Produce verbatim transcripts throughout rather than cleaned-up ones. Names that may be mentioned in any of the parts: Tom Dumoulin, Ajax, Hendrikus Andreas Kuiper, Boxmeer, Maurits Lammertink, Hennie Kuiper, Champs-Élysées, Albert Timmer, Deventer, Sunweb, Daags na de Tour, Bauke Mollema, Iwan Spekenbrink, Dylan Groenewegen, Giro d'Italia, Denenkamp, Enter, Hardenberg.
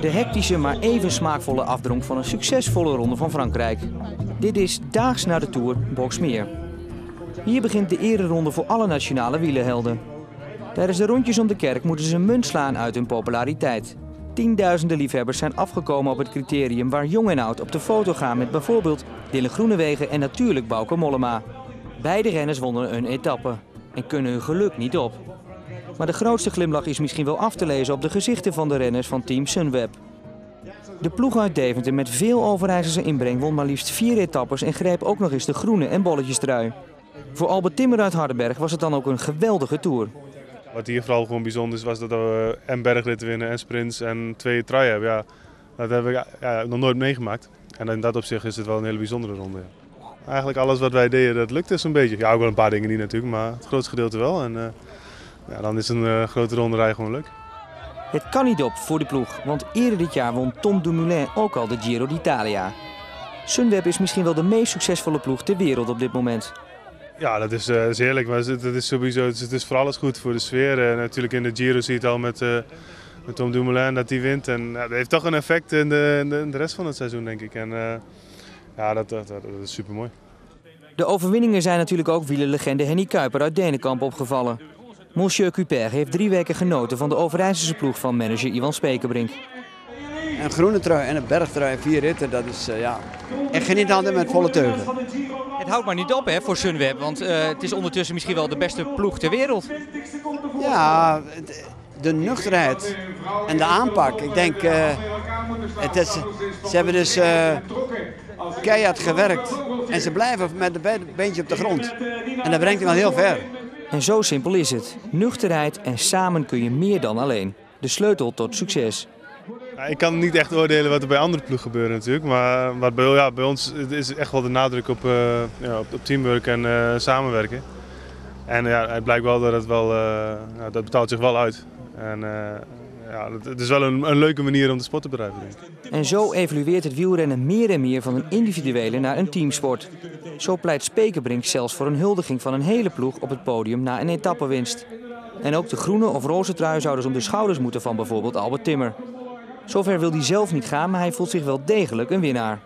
De hectische, maar even smaakvolle afdronk van een succesvolle ronde van Frankrijk. Dit is daags na de Tour Boxmeer. Hier begint de ereronde voor alle nationale wielerhelden. Tijdens de rondjes om de kerk moeten ze een munt slaan uit hun populariteit. Tienduizenden liefhebbers zijn afgekomen op het criterium waar jong en oud op de foto gaan met bijvoorbeeld Dylan Groenewegen en natuurlijk Bauke Mollema. Beide renners wonnen een etappe en kunnen hun geluk niet op. Maar de grootste glimlach is misschien wel af te lezen op de gezichten van de renners van team Sunweb. De ploeg uit Deventer met veel Overijsselse inbreng won maar liefst vier etappes en greep ook nog eens de groene en bolletjestrui. Voor Albert Timmer uit Hardenberg was het dan ook een geweldige tour. Wat hier vooral gewoon bijzonder is, was dat we en bergritten winnen en sprints en twee truien hebben. Ja, dat heb ik ja, nog nooit meegemaakt. En in dat opzicht is het wel een hele bijzondere ronde. Ja. Eigenlijk alles wat wij deden, dat lukte zo'n beetje. Ja, ook wel een paar dingen niet natuurlijk, maar het grootste gedeelte wel. En, uh, ja, dan is een uh, grote ronde rij gewoon leuk. Het kan niet op voor de ploeg, want eerder dit jaar won Tom Dumoulin ook al de Giro d'Italia. Sunweb is misschien wel de meest succesvolle ploeg ter wereld op dit moment. Ja, dat is, uh, dat is heerlijk. Maar het is sowieso, het is voor alles goed, voor de sfeer. Uh, natuurlijk in de Giro zie je het al met, uh, met Tom Dumoulin dat hij wint. En, uh, dat heeft toch een effect in de, in de, in de rest van het seizoen, denk ik. En, uh, ja, dat, dat, dat, dat is supermooi. De overwinningen zijn natuurlijk ook wielerlegende Hennie Kuiper uit Denenkamp opgevallen. Monsieur Kuiper heeft drie weken genoten van de Overijsselse ploeg van manager Iwan Spekenbrink. Een groene trui en een bergtrui, vier ritten, dat is uh, ja, echt geniet handen met volle teugen. Het houdt maar niet op hè, voor Sunweb, want uh, het is ondertussen misschien wel de beste ploeg ter wereld. Ja, de nuchterheid en de aanpak. Ik denk, uh, het is, ze hebben dus uh, keihard gewerkt en ze blijven met een be beentje op de grond. En dat brengt hem wel heel ver. En zo simpel is het. Nuchterheid en samen kun je meer dan alleen. De sleutel tot succes. Ik kan niet echt oordelen wat er bij andere ploegen gebeurt natuurlijk, maar wat bij, ja, bij ons is echt wel de nadruk op, uh, ja, op, op teamwork en uh, samenwerken. En ja, het blijkt wel dat het wel, uh, ja, dat betaalt zich wel uit. En, uh, ja, het is wel een, een leuke manier om de sport te bedrijven. En zo evolueert het wielrennen meer en meer van een individuele naar een teamsport. Zo pleit Spekenbrink zelfs voor een huldiging van een hele ploeg op het podium na een etappenwinst. En ook de groene of roze trui zouden ze om de schouders moeten van bijvoorbeeld Albert Timmer. Zover wil hij zelf niet gaan, maar hij voelt zich wel degelijk een winnaar.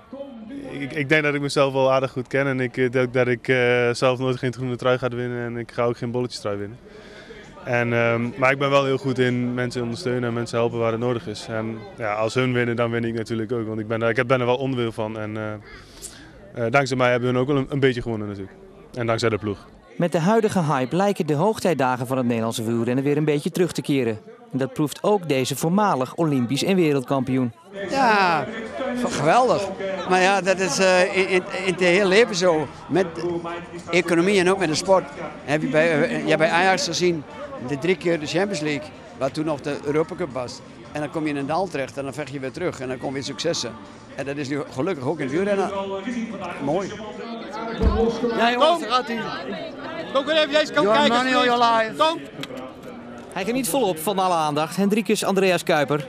Ik, ik denk dat ik mezelf wel aardig goed ken en ik denk dat ik uh, zelf nooit geen groene trui ga winnen en ik ga ook geen bolletjestrui winnen. En, um, maar ik ben wel heel goed in mensen ondersteunen en mensen helpen waar het nodig is. En ja, als hun winnen, dan win ik natuurlijk ook, want ik ben, ik ben er wel onderdeel van. En uh, uh, dankzij mij hebben hun ook wel een, een beetje gewonnen natuurlijk. En dankzij de ploeg. Met de huidige hype lijken de hoogtijdagen van het Nederlandse wielrennen weer een beetje terug te keren. En dat proeft ook deze voormalig Olympisch en wereldkampioen. Ja, geweldig. Maar ja, dat is uh, in, in, in het hele leven zo. Met economie en ook met de sport. Heb je bij, uh, ja, bij Ajax gezien de drie keer de Champions League, wat toen nog de Europa Cup was. En dan kom je in een dal terecht en dan vecht je weer terug en dan komen weer successen. En dat is nu gelukkig ook in het wielrennen. Mooi. Ja jongens, daar gaat hij. Kom even, jij kan kijken. Kom. Hij geniet volop van alle aandacht. Hendrikus Andreas Kuiper.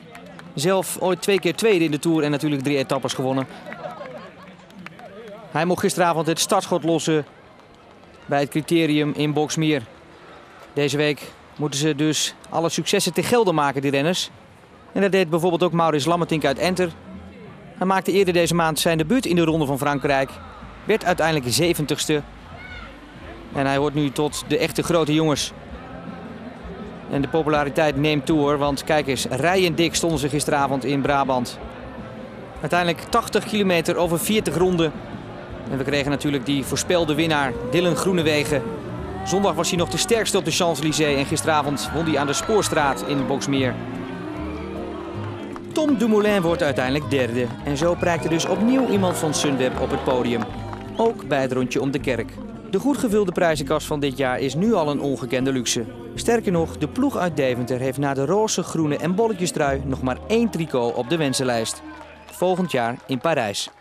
Zelf ooit twee keer tweede in de Tour en natuurlijk drie etappes gewonnen. Hij mocht gisteravond het startschot lossen bij het criterium in Boxmeer. Deze week moeten ze dus alle successen te gelden maken, die renners. En dat deed bijvoorbeeld ook Maurits Lammertink uit Enter. Hij maakte eerder deze maand zijn debuut in de Ronde van Frankrijk. Werd uiteindelijk zeventigste. En hij hoort nu tot de echte grote jongens. En de populariteit neemt toe hoor, want kijk eens, rijen dik stonden ze gisteravond in Brabant. Uiteindelijk tachtig kilometer over veertig ronden. En we kregen natuurlijk die voorspelde winnaar Dylan Groenewegen. Zondag was hij nog de sterkste op de Champs-Élysées en gisteravond won hij aan de Spoorstraat in Boxmeer. Tom Dumoulin wordt uiteindelijk derde. En zo prijkt er dus opnieuw iemand van Sunweb op het podium. Ook bij het rondje om de kerk. De goed gevulde prijzenkast van dit jaar is nu al een ongekende luxe. Sterker nog, de ploeg uit Deventer heeft na de roze, groene en bolletjestrui nog maar één tricot op de wensenlijst. Volgend jaar in Parijs.